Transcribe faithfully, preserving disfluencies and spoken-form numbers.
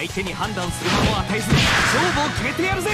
相手に判断する間を与えず勝負を決めてやるぜ。